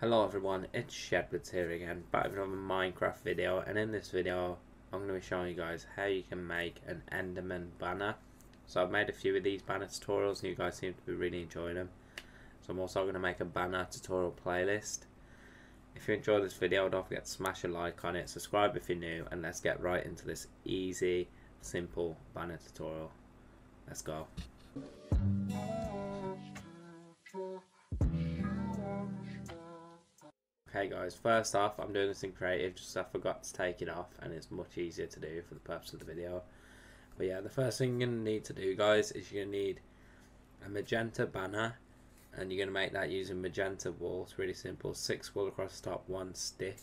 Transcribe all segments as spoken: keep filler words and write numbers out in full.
Hello everyone, it's Shedwards here again, back with another Minecraft video. And in this video I'm going to be showing you guys how you can make an Enderman banner. So I've made a few of these banner tutorials and you guys seem to be really enjoying them, so I'm also going to make a banner tutorial playlist. If you enjoy this video, don't forget to smash a like on it, subscribe if you're new, and let's get right into this easy, simple banner tutorial. Let's go. Okay guys, first off, I'm doing this in creative just so I forgot to take it off and it's much easier to do for the purpose of the video. But yeah, the first thing you're going to need to do guys is you're going to need a magenta banner, and you're going to make that using magenta wool. It's really simple, six wool across the top, one stick,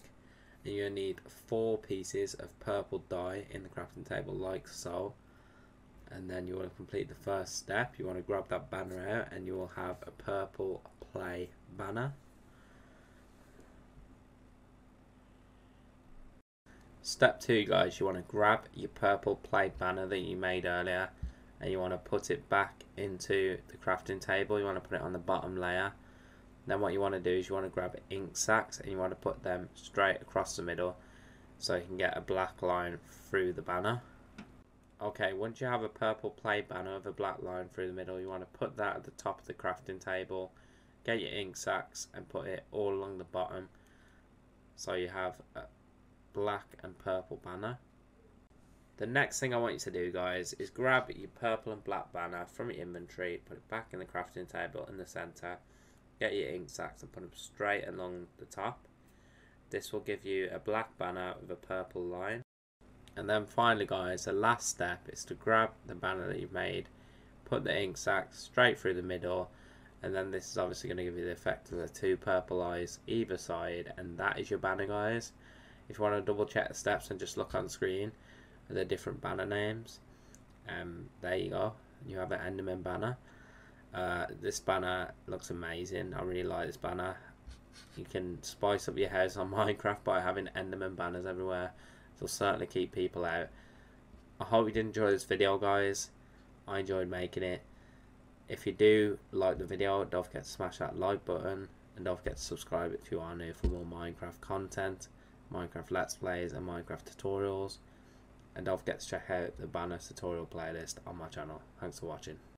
and you're going to need four pieces of purple dye in the crafting table like so. And then you want to complete the first step. You want to grab that banner out and you will have a purple play banner. Step two guys, you want to grab your purple play banner that you made earlier and you want to put it back into the crafting table. You want to put it on the bottom layer. Then what you want to do is you want to grab ink sacks and you want to put them straight across the middle so you can get a black line through the banner. Okay, once you have a purple play banner with a black line through the middle, you want to put that at the top of the crafting table, get your ink sacks and put it all along the bottom so you have a black and purple banner. The next thing I want you to do guys is grab your purple and black banner from your inventory, put it back in the crafting table in the center, get your ink sacks and put them straight along the top. This will give you a black banner with a purple line. And then finally guys, the last step is to grab the banner that you've made, put the ink sacks straight through the middle, and then this is obviously going to give you the effect of the two purple eyes either side, and that is your banner guys. If you want to double check the steps, and just look on screen at the different banner names. Um, there you go, you have an Enderman banner. Uh, this banner looks amazing, I really like this banner. You can spice up your house on Minecraft by having Enderman banners everywhere. It'll certainly keep people out. I hope you did enjoy this video guys, I enjoyed making it. If you do like the video, don't forget to smash that like button, and don't forget to subscribe if you are new for more Minecraft content, Minecraft Let's Plays and Minecraft tutorials, and don't forget to check out the banner tutorial playlist on my channel. Thanks for watching.